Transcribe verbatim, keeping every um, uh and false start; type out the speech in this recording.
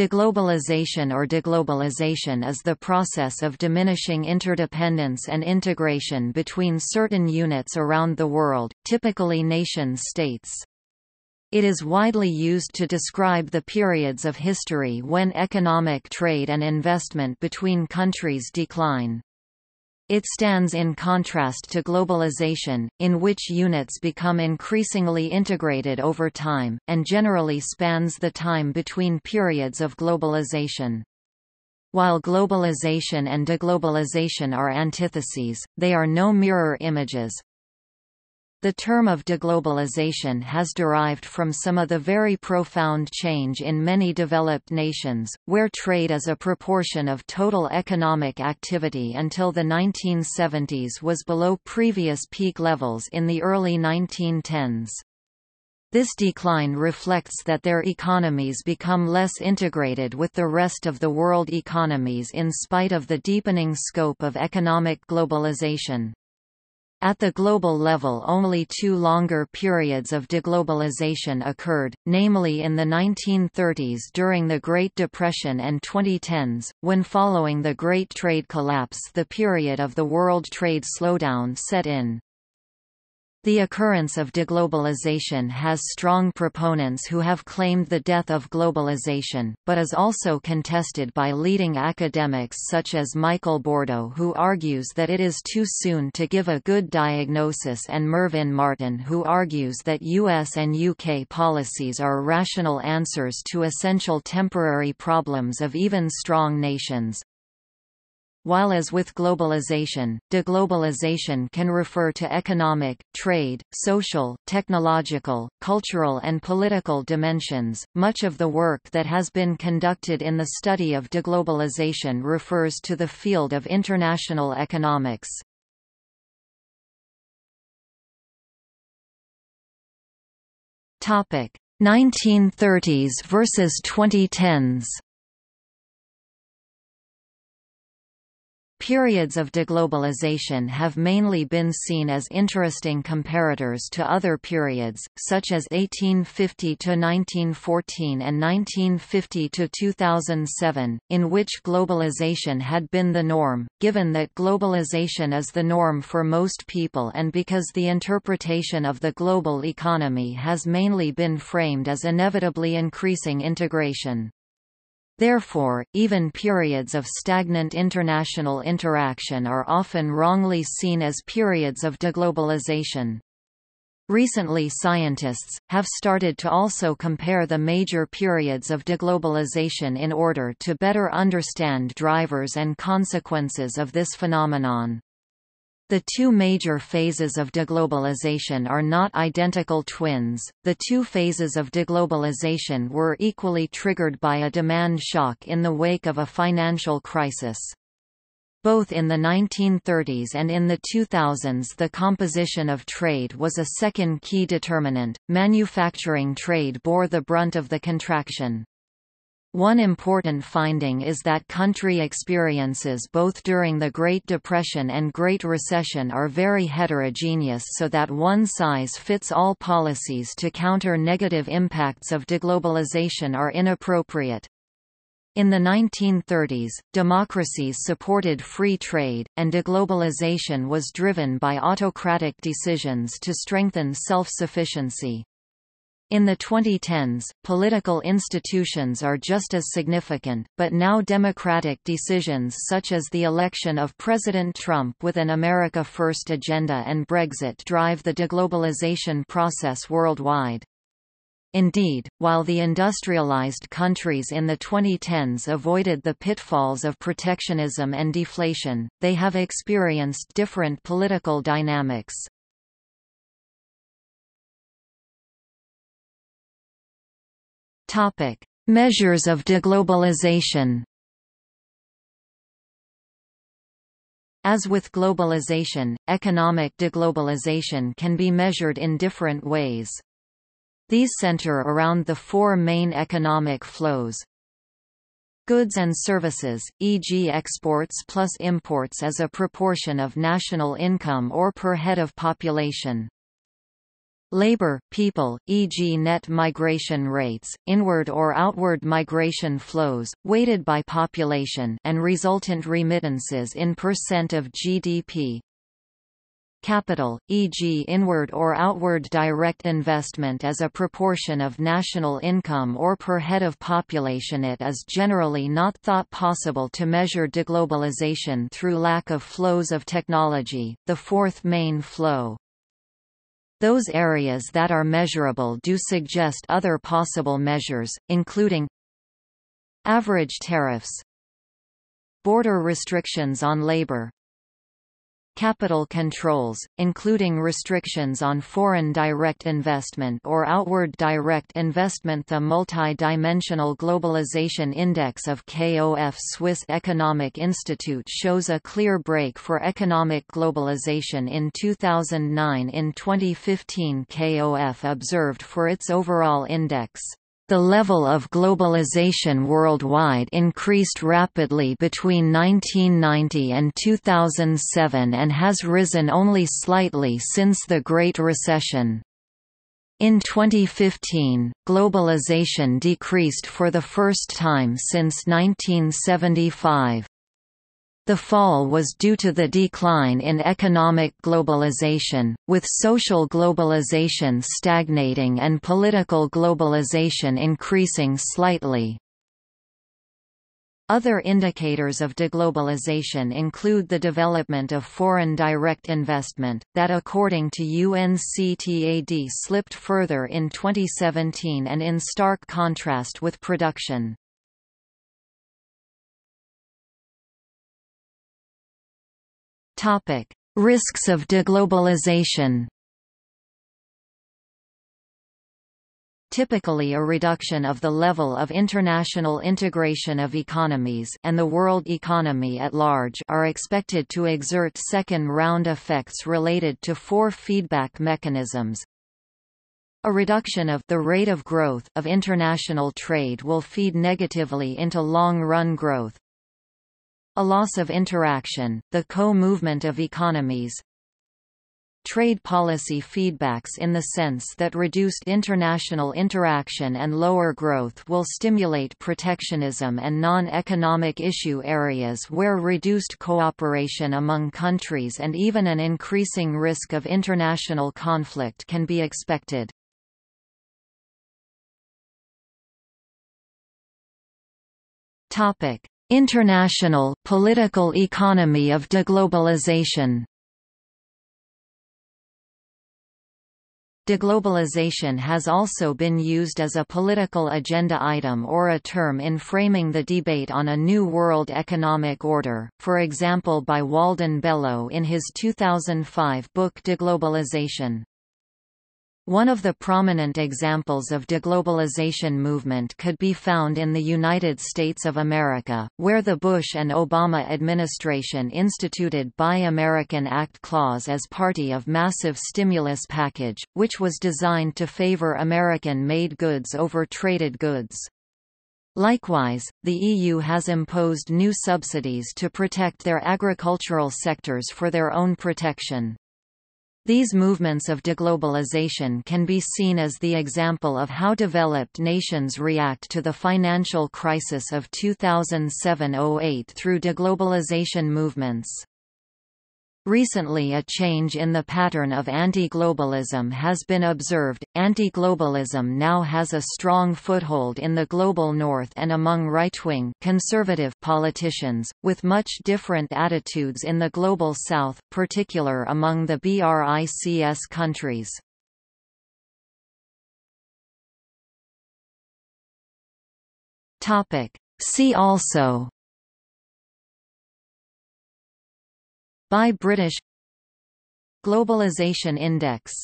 Deglobalization or deglobalization is the process of diminishing interdependence and integration between certain units around the world, typically nation-states. It is widely used to describe the periods of history when economic trade and investment between countries decline. It stands in contrast to globalization, in which units become increasingly integrated over time, and generally spans the time between periods of globalization. While globalization and deglobalization are antitheses, they are no mirror images. The term of deglobalization has derived from some of the very profound change in many developed nations, where trade as a proportion of total economic activity until the nineteen seventies was below previous peak levels in the early nineteen tens. This decline reflects that their economies become less integrated with the rest of the world economies in spite of the deepening scope of economic globalization. At the global level, only two longer periods of deglobalization occurred, namely in the nineteen thirties during the Great Depression and twenty tens, when following the Great Trade Collapse the period of the world trade slowdown set in. The occurrence of deglobalization has strong proponents who have claimed the death of globalization, but is also contested by leading academics such as Michael Bordeaux, who argues that it is too soon to give a good diagnosis, and Mervyn Martin, who argues that U S and U K policies are rational answers to essential temporary problems of even strong nations. While as with globalization, deglobalization can refer to economic, trade, social, technological, cultural and political dimensions. Much of the work that has been conducted in the study of deglobalization refers to the field of international economics. Topic: nineteen thirties versus twenty tens. Periods of deglobalization have mainly been seen as interesting comparators to other periods, such as eighteen fifty to nineteen fourteen and nineteen fifty to two thousand seven, in which globalization had been the norm. Given that globalization is the norm for most people and because the interpretation of the global economy has mainly been framed as inevitably increasing integration. Therefore, even periods of stagnant international interaction are often wrongly seen as periods of deglobalization. Recently, scientists have started to also compare the major periods of deglobalization in order to better understand drivers and consequences of this phenomenon. The two major phases of deglobalization are not identical twins. The two phases of deglobalization were equally triggered by a demand shock in the wake of a financial crisis. Both in the nineteen thirties and in the two thousands, the composition of trade was a second key determinant. Manufacturing trade bore the brunt of the contraction. One important finding is that country experiences both during the Great Depression and Great Recession are very heterogeneous, so that one size fits all policies to counter negative impacts of deglobalization are inappropriate. In the nineteen thirties, democracies supported free trade, and deglobalization was driven by autocratic decisions to strengthen self-sufficiency. In the twenty tens, political institutions are just as significant, but now democratic decisions such as the election of President Trump with an America First agenda and Brexit drive the deglobalization process worldwide. Indeed, while the industrialized countries in the twenty tens avoided the pitfalls of protectionism and deflation, they have experienced different political dynamics. Topic: measures of deglobalization. As with globalization, economic deglobalization can be measured in different ways. These center around the four main economic flows: goods and services, for example exports plus imports as a proportion of national income or per head of population. Labor, people, for example net migration rates, inward or outward migration flows, weighted by population, and resultant remittances in percent of G D P. Capital, for example inward or outward direct investment as a proportion of national income or per head of population. It is generally not thought possible to measure deglobalization through lack of flows of technology, the fourth main flow. Those areas that are measurable do suggest other possible measures, including average tariffs, border restrictions on labor, capital controls, including restrictions on foreign direct investment or outward direct investment. The multi-dimensional globalization index of K O F Swiss Economic Institute shows a clear break for economic globalization in two thousand nine. In twenty fifteen, K O F observed for its overall index, the level of globalization worldwide increased rapidly between nineteen ninety and two thousand seven and has risen only slightly since the Great Recession. In twenty fifteen, globalization decreased for the first time since nineteen seventy-five. The fall was due to the decline in economic globalization, with social globalization stagnating and political globalization increasing slightly. Other indicators of deglobalization include the development of foreign direct investment, that according to U N C T A D slipped further in twenty seventeen and in stark contrast with production. Topic: Risks of deglobalization. Typically a reduction of the level of international integration of economies and the world economy at large are expected to exert second-round effects related to four feedback mechanisms. A reduction of the rate of growth of international trade will feed negatively into long-run growth. A loss of interaction, the co-movement of economies. Trade policy feedbacks in the sense that reduced international interaction and lower growth will stimulate protectionism and non-economic issue areas where reduced cooperation among countries and even an increasing risk of international conflict can be expected. Topic: International, political economy of deglobalization. Deglobalization has also been used as a political agenda item or a term in framing the debate on a new world economic order, for example by Walden Bello in his two thousand five book Deglobalization. One of the prominent examples of deglobalization movement could be found in the United States of America, where the Bush and Obama administration instituted Buy American Act clause as part of massive stimulus package, which was designed to favor American-made goods over traded goods. Likewise, the E U has imposed new subsidies to protect their agricultural sectors for their own protection. These movements of deglobalization can be seen as the example of how developed nations react to the financial crisis of two thousand seven to oh eight through deglobalization movements. Recently, a change in the pattern of anti-globalism has been observed. Anti-globalism now has a strong foothold in the global north and among right-wing conservative politicians, with much different attitudes in the global south, particularly among the B R I C S countries. Topic: See also. By British Globalization Index.